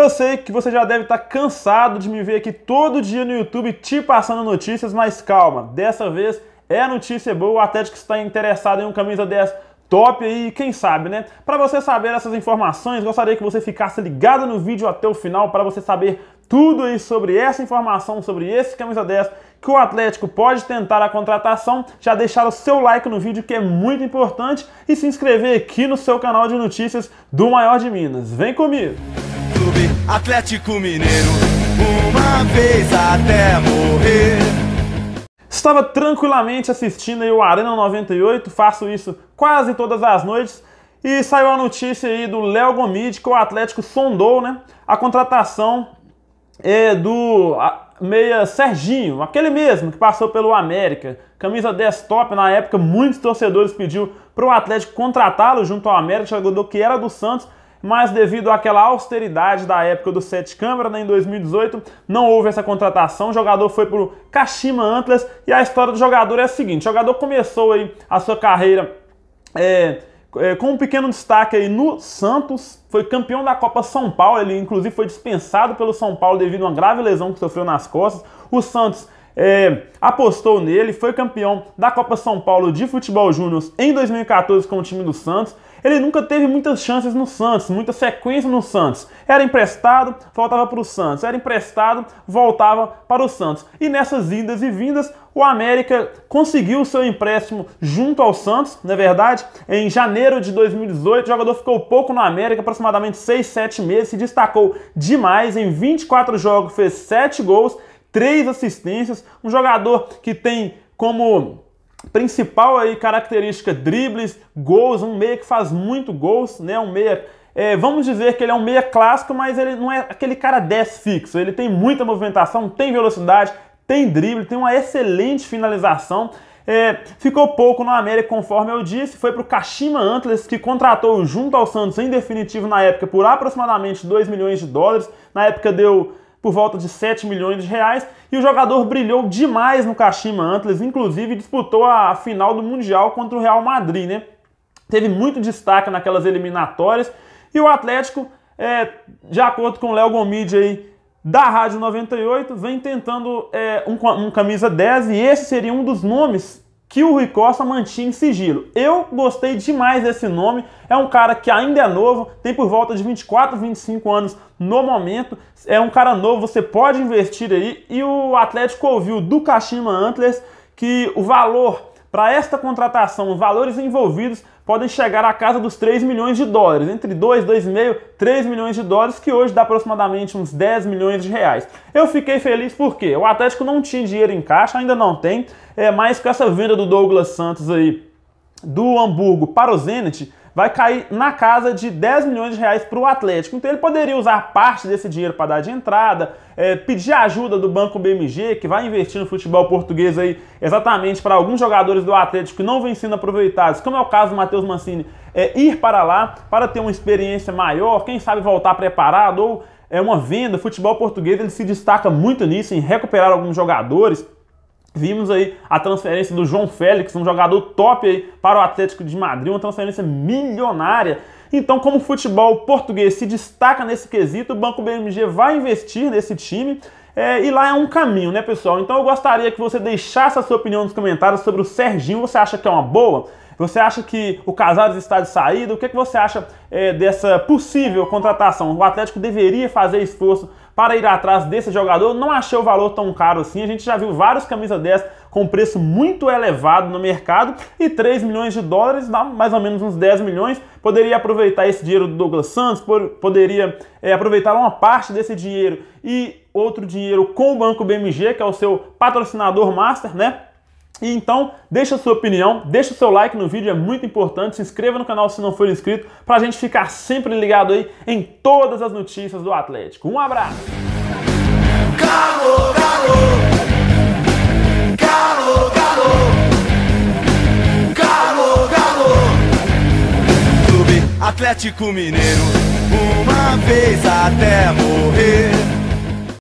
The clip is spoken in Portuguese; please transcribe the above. Eu sei que você já deve estar cansado de me ver aqui todo dia no YouTube te passando notícias, mas calma, dessa vez é notícia boa, o Atlético está interessado em um camisa 10 top aí, quem sabe, né? Para você saber essas informações, gostaria que você ficasse ligado no vídeo até o final para você saber tudo aí sobre essa informação, sobre esse camisa 10, que o Atlético pode tentar a contratação. Já deixar o seu like no vídeo, que é muito importante, e se inscrever aqui no seu canal de notícias do maior de Minas. Vem comigo! Clube Atlético Mineiro, uma vez até morrer. Estava tranquilamente assistindo aí o Arena 98, faço isso quase todas as noites, e saiu a notícia aí do Léo Gomid, que o Atlético sondou, né, a contratação do meia Serginho, aquele mesmo que passou pelo América, camisa 10 top. Na época muitos torcedores pediu para o Atlético contratá-lo junto ao América, jogador que era do Santos, mas devido àquela austeridade da época do Seth Câmara, né, em 2018, não houve essa contratação. O jogador foi para o Kashima Antlers, e a história do jogador é a seguinte: o jogador começou aí a sua carreira com um pequeno destaque aí no Santos, foi campeão da Copa São Paulo. Ele inclusive foi dispensado pelo São Paulo devido a uma grave lesão que sofreu nas costas. O Santos apostou nele, foi campeão da Copa São Paulo de Futebol Júnior em 2014 com o time do Santos. Ele nunca teve muitas chances no Santos, muita sequência no Santos. Era emprestado, voltava para o Santos. Era emprestado, voltava para o Santos. E nessas indas e vindas, o América conseguiu o seu empréstimo junto ao Santos, na verdade. Em janeiro de 2018, o jogador ficou pouco no América, aproximadamente 6, 7 meses. Se destacou demais, em 24 jogos fez 7 gols, 3 assistências. Um jogador que tem como principal aí característica dribles, gols, um meia que faz muito gols, né? Um meia, vamos dizer que ele é um meia clássico, mas ele não é aquele cara 10 fixo. Ele tem muita movimentação, tem velocidade, tem drible, tem uma excelente finalização. Ficou pouco no América, conforme eu disse, foi para o Kashima Antlers, que contratou junto ao Santos em definitivo na época por aproximadamente 2 milhões de dólares. Na época deu por volta de 7 milhões de reais, e o jogador brilhou demais no Kashima Antlers, inclusive disputou a final do Mundial contra o Real Madrid, né? Teve muito destaque naquelas eliminatórias, e o Atlético, de acordo com o Léo Gomid aí, da Rádio 98, vem tentando um camisa 10, e esse seria um dos nomes que o Rui Costa mantinha em sigilo. Eu gostei demais desse nome, é um cara que ainda é novo, tem por volta de 24, 25 anos no momento, é um cara novo, você pode investir aí, e o Atlético ouviu do Kashima Antlers que o valor para esta contratação, os valores envolvidos podem chegar à casa dos 3 milhões de dólares, entre 2, 2,5, 3 milhões de dólares, que hoje dá aproximadamente uns 10 milhões de reais. Eu fiquei feliz porque o Atlético não tinha dinheiro em caixa, ainda não tem, mas com essa venda do Douglas Santos aí, do Hamburgo para o Zenith, vai cair na casa de 10 milhões de reais para o Atlético. Então ele poderia usar parte desse dinheiro para dar de entrada, pedir ajuda do Banco BMG, que vai investir no futebol português aí exatamente para alguns jogadores do Atlético que não vêm sendo aproveitados, como é o caso do Matheus Mancini, ir para lá para ter uma experiência maior, quem sabe voltar preparado, ou uma venda. O futebol português ele se destaca muito nisso, em recuperar alguns jogadores. Vimos aí a transferência do João Félix, um jogador top aí para o Atlético de Madrid, uma transferência milionária. Então, como o futebol português se destaca nesse quesito, o Banco BMG vai investir nesse time, e lá é um caminho, né, pessoal? Então eu gostaria que você deixasse a sua opinião nos comentários sobre o Serginho. Você acha que é uma boa? Você acha que o Casares está de saída? O que você acha dessa possível contratação? O Atlético deveria fazer esforço para ir atrás desse jogador? Não achei o valor tão caro assim. A gente já viu vários camisa 10 com preço muito elevado no mercado, e 3 milhões de dólares dá mais ou menos uns 10 milhões. Poderia aproveitar esse dinheiro do Douglas Santos, poderia aproveitar uma parte desse dinheiro e outro dinheiro com o Banco BMG, que é o seu patrocinador master, né? E então, deixa a sua opinião, deixa o seu like no vídeo, é muito importante, se inscreva no canal se não for inscrito, pra gente ficar sempre ligado aí em todas as notícias do Atlético. Um abraço! Calor, calor, calor, calor, calor, calor. Clube Atlético Mineiro, uma vez até morrer.